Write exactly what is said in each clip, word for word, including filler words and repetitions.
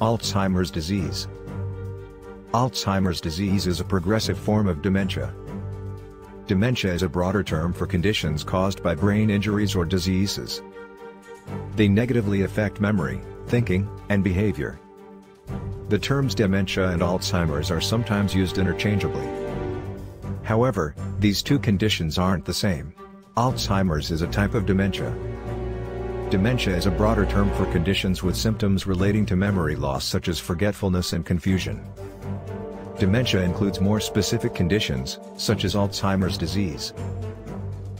Alzheimer's disease. Alzheimer's disease is a progressive form of dementia. Dementia is a broader term for conditions caused by brain injuries or diseases. They negatively affect memory, thinking, and behavior. The terms dementia and Alzheimer's are sometimes used interchangeably. However, these two conditions aren't the same. Alzheimer's is a type of dementia. Dementia is a broader term for conditions with symptoms relating to memory loss, such as forgetfulness and confusion. Dementia includes more specific conditions, such as Alzheimer's disease,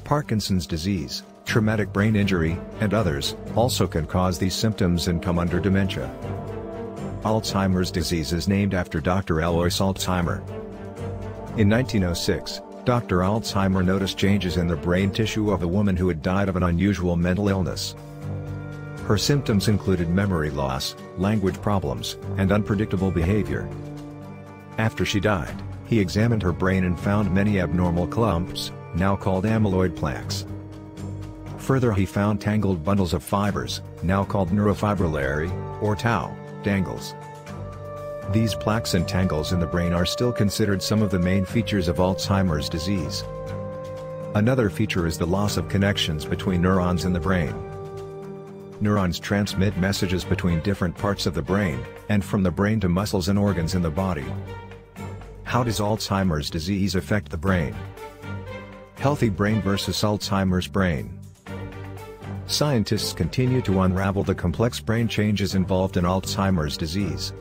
Parkinson's disease, traumatic brain injury, and others, also can cause these symptoms and come under dementia. Alzheimer's disease is named after Doctor Alois Alzheimer. In nineteen oh six, Doctor Alzheimer noticed changes in the brain tissue of a woman who had died of an unusual mental illness. Her symptoms included memory loss, language problems, and unpredictable behavior. After she died, he examined her brain and found many abnormal clumps, now called amyloid plaques. Further, he found tangled bundles of fibers, now called neurofibrillary, or tau tangles. These plaques and tangles in the brain are still considered some of the main features of Alzheimer's disease. Another feature is the loss of connections between neurons in the brain. Neurons transmit messages between different parts of the brain, and from the brain to muscles and organs in the body. How does Alzheimer's disease affect the brain? Healthy brain versus Alzheimer's brain. Scientists continue to unravel the complex brain changes involved in Alzheimer's disease.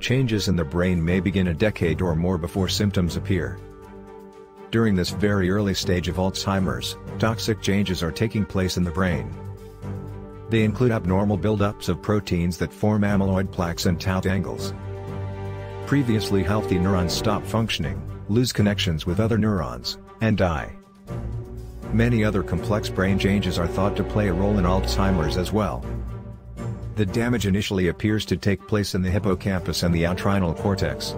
Changes in the brain may begin a decade or more before symptoms appear. During this very early stage of Alzheimer's, toxic changes are taking place in the brain. They include abnormal buildups of proteins that form amyloid plaques and tau tangles. Previously healthy neurons stop functioning, lose connections with other neurons, and die. Many other complex brain changes are thought to play a role in Alzheimer's as well. The damage initially appears to take place in the hippocampus and the entorhinal cortex.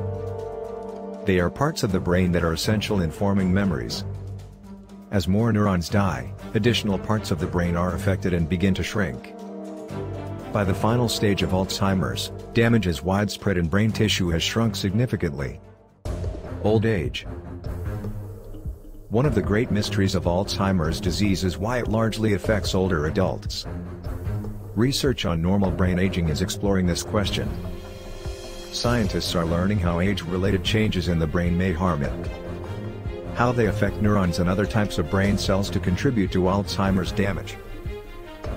They are parts of the brain that are essential in forming memories. As more neurons die, additional parts of the brain are affected and begin to shrink. By the final stage of Alzheimer's, damage is widespread and brain tissue has shrunk significantly. Old age. One of the great mysteries of Alzheimer's disease is why it largely affects older adults. Research on normal brain aging is exploring this question. Scientists are learning how age-related changes in the brain may harm it. How they affect neurons and other types of brain cells to contribute to Alzheimer's damage.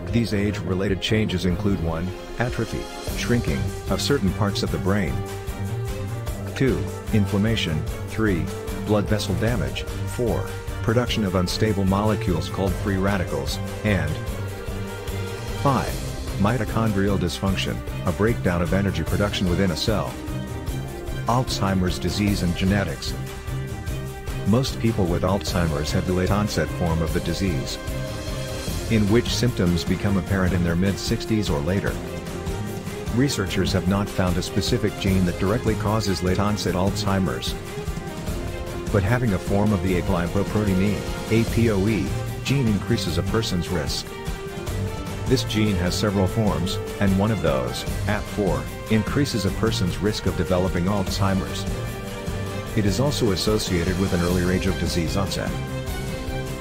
These age-related changes include one Atrophy, shrinking, of certain parts of the brain. two Inflammation, three Blood vessel damage, four Production of unstable molecules called free radicals, and five Mitochondrial dysfunction, a breakdown of energy production within a cell. Alzheimer's disease and genetics. Most people with Alzheimer's have the late-onset form of the disease, in which symptoms become apparent in their mid-sixties or later. Researchers have not found a specific gene that directly causes late-onset Alzheimer's, but having a form of the apolipoprotein E (A P O E) gene increases a person's risk. This gene has several forms, and one of those, A P O E four, increases a person's risk of developing Alzheimer's. It is also associated with an earlier age of disease onset.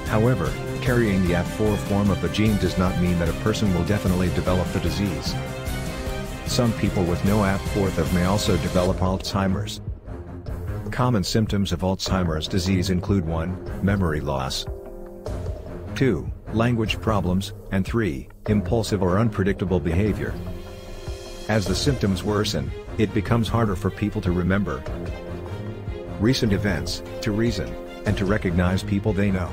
However, carrying the A P O E four form of the gene does not mean that a person will definitely develop the disease. Some people with no A P O E four may also develop Alzheimer's. Common symptoms of Alzheimer's disease include one Memory loss, two Language problems, and three Impulsive or unpredictable behavior. As the symptoms worsen, it becomes harder for people to remember recent events, to reason, and to recognize people they know.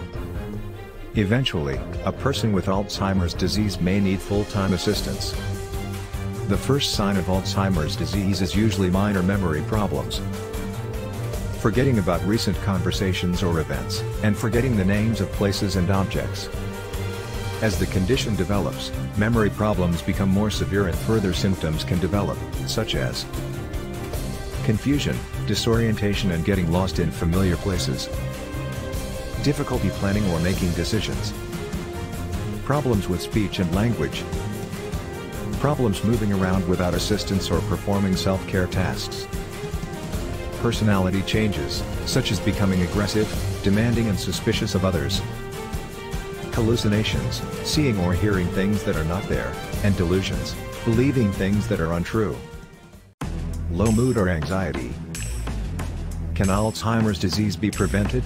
Eventually, a person with Alzheimer's disease may need full-time assistance. The first sign of Alzheimer's disease is usually minor memory problems. Forgetting about recent conversations or events, and forgetting the names of places and objects. As the condition develops, memory problems become more severe and further symptoms can develop, such as confusion, disorientation and getting lost in familiar places, difficulty planning or making decisions, problems with speech and language, problems moving around without assistance or performing self-care tasks. Personality changes, such as becoming aggressive, demanding and suspicious of others. Hallucinations, seeing or hearing things that are not there, and delusions, believing things that are untrue. Low mood or anxiety. Can Alzheimer's disease be prevented?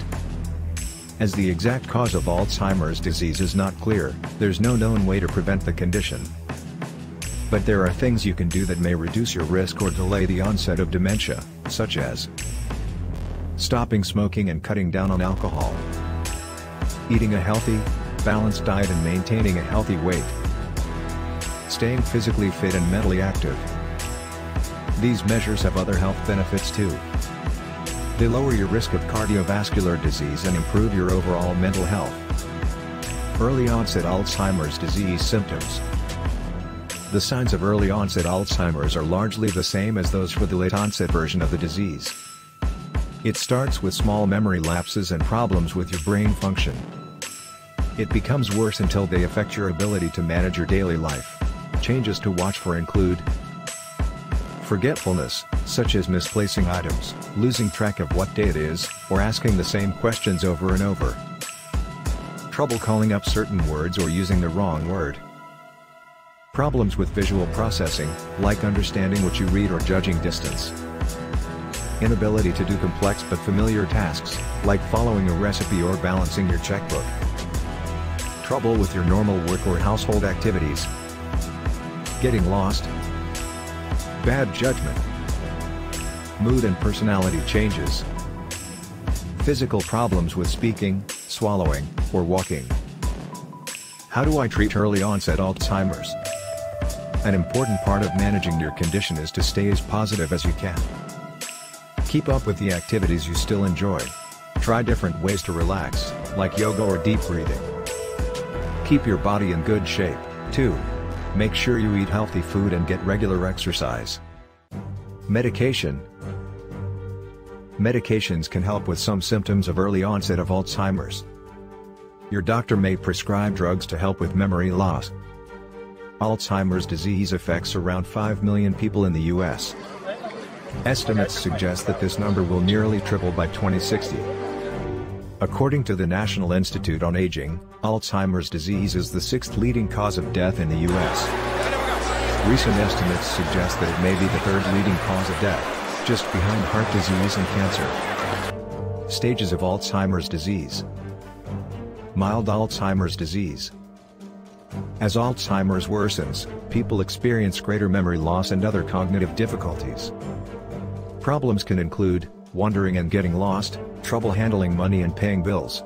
As the exact cause of Alzheimer's disease is not clear, there's no known way to prevent the condition. But there are things you can do that may reduce your risk or delay the onset of dementia, such as stopping smoking and cutting down on alcohol, eating a healthy, balanced diet and maintaining a healthy weight, staying physically fit and mentally active. These measures have other health benefits too. They lower your risk of cardiovascular disease and improve your overall mental health. Early onset Alzheimer's disease symptoms. The signs of early onset Alzheimer's are largely the same as those for the late onset version of the disease. It starts with small memory lapses and problems with your brain function. It becomes worse until they affect your ability to manage your daily life. Changes to watch for include forgetfulness, such as misplacing items, losing track of what day it is, or asking the same questions over and over. Trouble calling up certain words or using the wrong word. Problems with visual processing, like understanding what you read or judging distance. Inability to do complex but familiar tasks, like following a recipe or balancing your checkbook. Trouble with your normal work or household activities. Getting lost. Bad judgment. Mood and personality changes. Physical problems with speaking, swallowing, or walking. How do I treat early onset Alzheimer's? An important part of managing your condition is to stay as positive as you can. Keep up with the activities you still enjoy. Try different ways to relax, like yoga or deep breathing. Keep your body in good shape, too. Make sure you eat healthy food and get regular exercise. Medication. Medications can help with some symptoms of early onset of Alzheimer's. Your doctor may prescribe drugs to help with memory loss. Alzheimer's disease affects around five million people in the U S. Estimates suggest that this number will nearly triple by twenty sixty. According to the National Institute on Aging, Alzheimer's disease is the sixth leading cause of death in the U S. Recent estimates suggest that it may be the third leading cause of death, just behind heart disease and cancer. Stages of Alzheimer's disease. Mild Alzheimer's disease. As Alzheimer's worsens, people experience greater memory loss and other cognitive difficulties. Problems can include wandering and getting lost, trouble handling money and paying bills,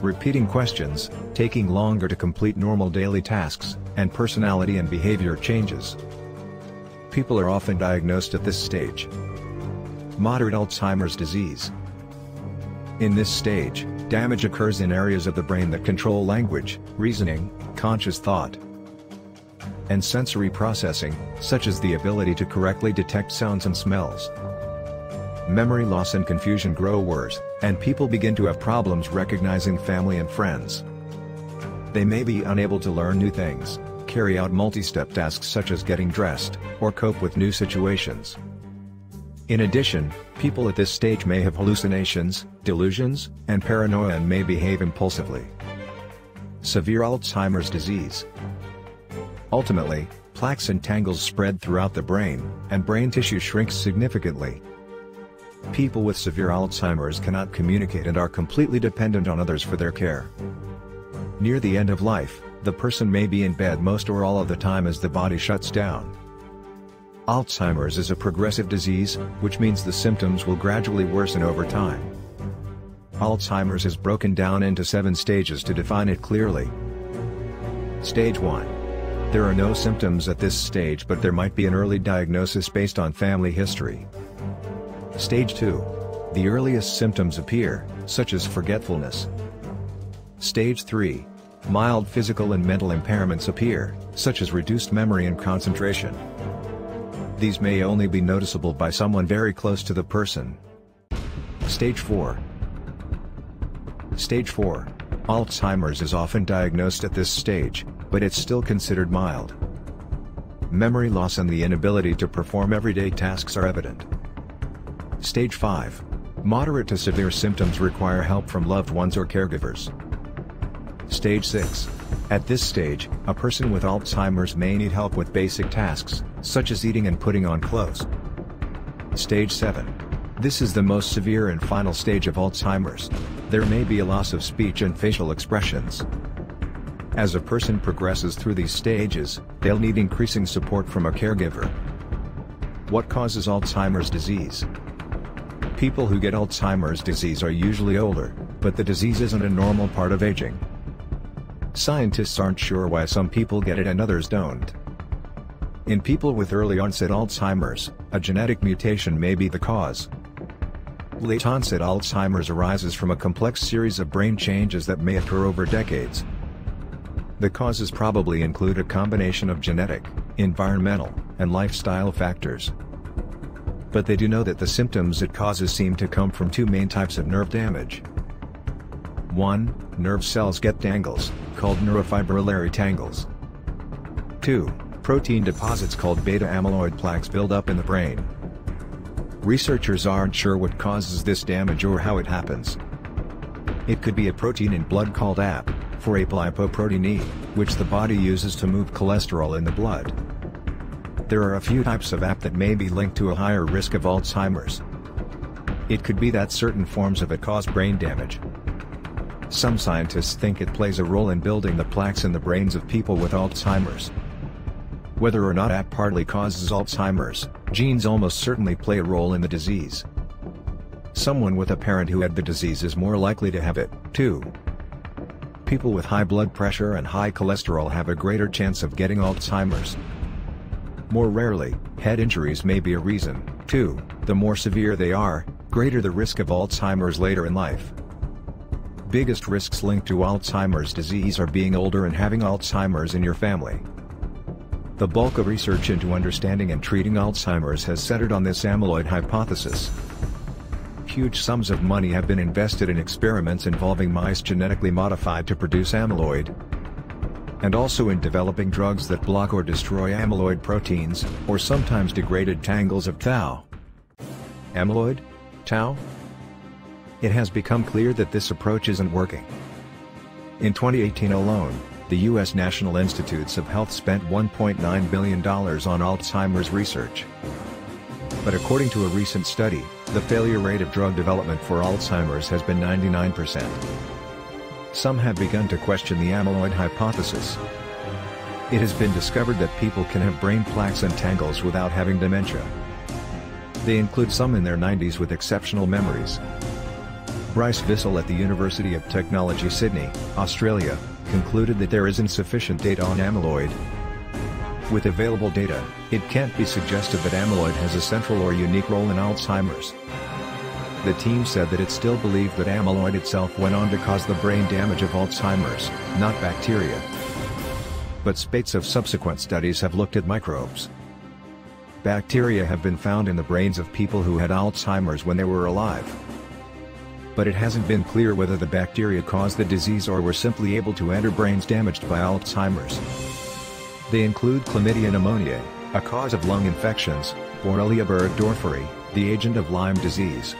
repeating questions, taking longer to complete normal daily tasks, and personality and behavior changes. People are often diagnosed at this stage. Moderate Alzheimer's disease. In this stage, damage occurs in areas of the brain that control language, reasoning, conscious thought, and sensory processing, such as the ability to correctly detect sounds and smells. Memory loss and confusion grow worse, and people begin to have problems recognizing family and friends. They may be unable to learn new things, carry out multi-step tasks such as getting dressed, or cope with new situations. In addition, people at this stage may have hallucinations, delusions, and paranoia and may behave impulsively. Severe Alzheimer's disease. Ultimately, plaques and tangles spread throughout the brain, and brain tissue shrinks significantly. People with severe Alzheimer's cannot communicate and are completely dependent on others for their care. Near the end of life, the person may be in bed most or all of the time as the body shuts down. Alzheimer's is a progressive disease, which means the symptoms will gradually worsen over time. Alzheimer's is broken down into seven stages to define it clearly. Stage one. There are no symptoms at this stage, but there might be an early diagnosis based on family history. Stage two. The earliest symptoms appear, such as forgetfulness. Stage three. Mild physical and mental impairments appear, such as reduced memory and concentration. These may only be noticeable by someone very close to the person. Stage four. Stage four. Alzheimer's is often diagnosed at this stage, but it's still considered mild. memory loss and the inability to perform everyday tasks are evident. Stage five. Moderate to severe symptoms require help from loved ones or caregivers. Stage six. At this stage, a person with Alzheimer's may need help with basic tasks, such as eating and putting on clothes. Stage seven. This is the most severe and final stage of Alzheimer's. There may be a loss of speech and facial expressions. As a person progresses through these stages, they'll need increasing support from a caregiver. What causes Alzheimer's disease? People who get Alzheimer's disease are usually older, but the disease isn't a normal part of aging. Scientists aren't sure why some people get it and others don't. In people with early-onset Alzheimer's, a genetic mutation may be the cause. Late-onset Alzheimer's arises from a complex series of brain changes that may occur over decades. The causes probably include a combination of genetic, environmental, and lifestyle factors. But they do know that the symptoms it causes seem to come from two main types of nerve damage. one. Nerve cells get tangles, called neurofibrillary tangles. two. Protein deposits called beta-amyloid plaques build up in the brain. Researchers aren't sure what causes this damage or how it happens. It could be a protein in blood called A P O E four apolipoprotein E, which the body uses to move cholesterol in the blood. There are a few types of A P that may be linked to a higher risk of Alzheimer's. It could be that certain forms of it cause brain damage. Some scientists think it plays a role in building the plaques in the brains of people with Alzheimer's. Whether or not A P partly causes Alzheimer's, genes almost certainly play a role in the disease. Someone with a parent who had the disease is more likely to have it, too. People with high blood pressure and high cholesterol have a greater chance of getting Alzheimer's. More rarely, head injuries may be a reason, too. The more severe they are, greater the risk of Alzheimer's later in life. Biggest risks linked to Alzheimer's disease are being older and having Alzheimer's in your family. The bulk of research into understanding and treating Alzheimer's has centered on this amyloid hypothesis. Huge sums of money have been invested in experiments involving mice genetically modified to produce amyloid, and also in developing drugs that block or destroy amyloid proteins, or sometimes degraded tangles of tau. Amyloid? Tau? It has become clear that this approach isn't working. In twenty eighteen alone, the U S National Institutes of Health spent one point nine billion dollars on Alzheimer's research. But according to a recent study, the failure rate of drug development for Alzheimer's has been ninety-nine percent. Some have begun to question the amyloid hypothesis. It has been discovered that people can have brain plaques and tangles without having dementia. They include some in their nineties with exceptional memories. Bryce Vissell at the University of Technology Sydney, Australia, concluded that there is insufficient data on amyloid. With available data, it can't be suggested that amyloid has a central or unique role in Alzheimer's. The team said that it still believed that amyloid itself went on to cause the brain damage of Alzheimer's, not bacteria. But spates of subsequent studies have looked at microbes. Bacteria have been found in the brains of people who had Alzheimer's when they were alive. But it hasn't been clear whether the bacteria caused the disease or were simply able to enter brains damaged by Alzheimer's. They include Chlamydia pneumoniae, a cause of lung infections, Borrelia burgdorferi, the agent of Lyme disease.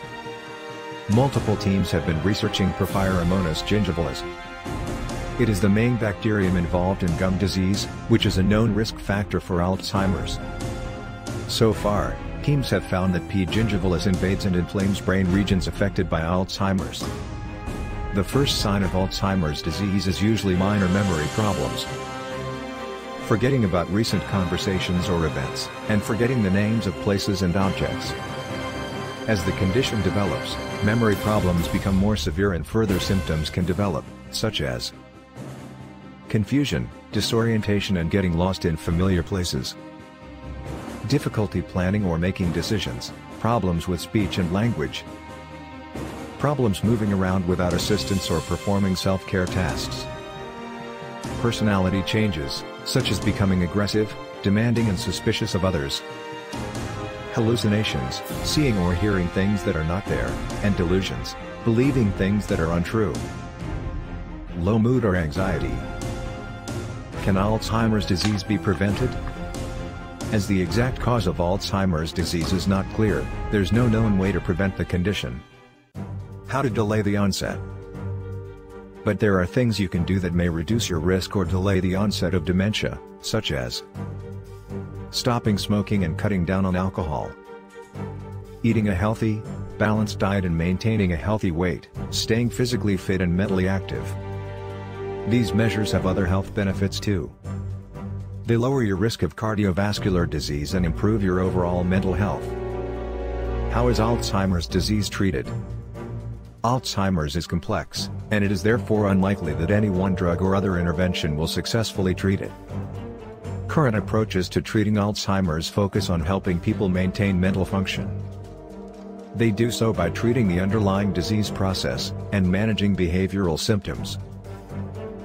Multiple teams have been researching Porphyromonas gingivalis. It is the main bacterium involved in gum disease, which is a known risk factor for Alzheimer's. So far, teams have found that P. gingivalis invades and inflames brain regions affected by Alzheimer's. The first sign of Alzheimer's disease is usually minor memory problems. Forgetting about recent conversations or events, and forgetting the names of places and objects. As the condition develops, memory problems become more severe and further symptoms can develop, such as confusion, disorientation and getting lost in familiar places. Difficulty planning or making decisions, problems with speech and language, problems moving around without assistance or performing self-care tasks, personality changes, such as becoming aggressive, demanding and suspicious of others, hallucinations, seeing or hearing things that are not there, and delusions, believing things that are untrue, low mood or anxiety. Can Alzheimer's disease be prevented? As the exact cause of Alzheimer's disease is not clear, there's no known way to prevent the condition. How to delay the onset? But there are things you can do that may reduce your risk or delay the onset of dementia, such as stopping smoking and cutting down on alcohol, eating a healthy, balanced diet and maintaining a healthy weight, staying physically fit and mentally active. These measures have other health benefits too. They lower your risk of cardiovascular disease and improve your overall mental health. How is Alzheimer's disease treated? Alzheimer's is complex, and it is therefore unlikely that any one drug or other intervention will successfully treat it. Current approaches to treating Alzheimer's focus on helping people maintain mental function. They do so by treating the underlying disease process, and managing behavioral symptoms.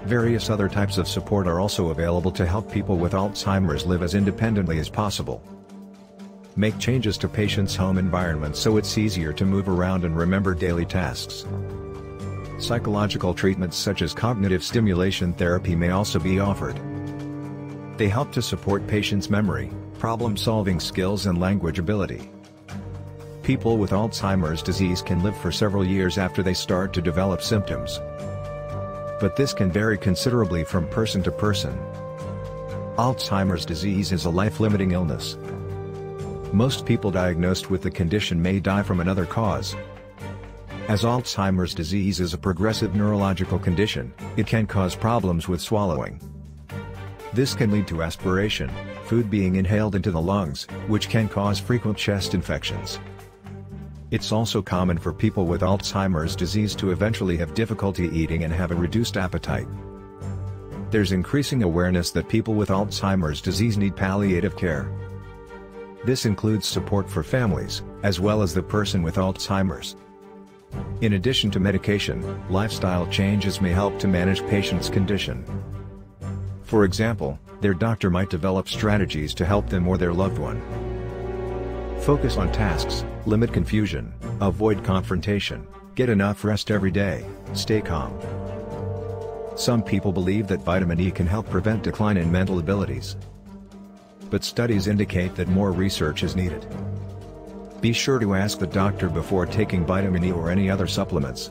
Various other types of support are also available to help people with Alzheimer's live as independently as possible. Make changes to patients' home environment so it's easier to move around and remember daily tasks. Psychological treatments such as cognitive stimulation therapy may also be offered. They help to support patients' memory, problem-solving skills and language ability. People with Alzheimer's disease can live for several years after they start to develop symptoms. But this can vary considerably from person to person. Alzheimer's disease is a life-limiting illness. Most people diagnosed with the condition may die from another cause. As Alzheimer's disease is a progressive neurological condition, it can cause problems with swallowing. This can lead to aspiration, food being inhaled into the lungs, which can cause frequent chest infections. It's also common for people with Alzheimer's disease to eventually have difficulty eating and have a reduced appetite. There's increasing awareness that people with Alzheimer's disease need palliative care. This includes support for families, as well as the person with Alzheimer's. In addition to medication, lifestyle changes may help to manage patients' condition. For example, their doctor might develop strategies to help them or their loved one. Focus on tasks, limit confusion, avoid confrontation, get enough rest every day, stay calm. Some people believe that vitamin E can help prevent decline in mental abilities. But studies indicate that more research is needed. Be sure to ask the doctor before taking vitamin E or any other supplements.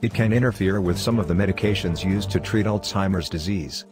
It can interfere with some of the medications used to treat Alzheimer's disease.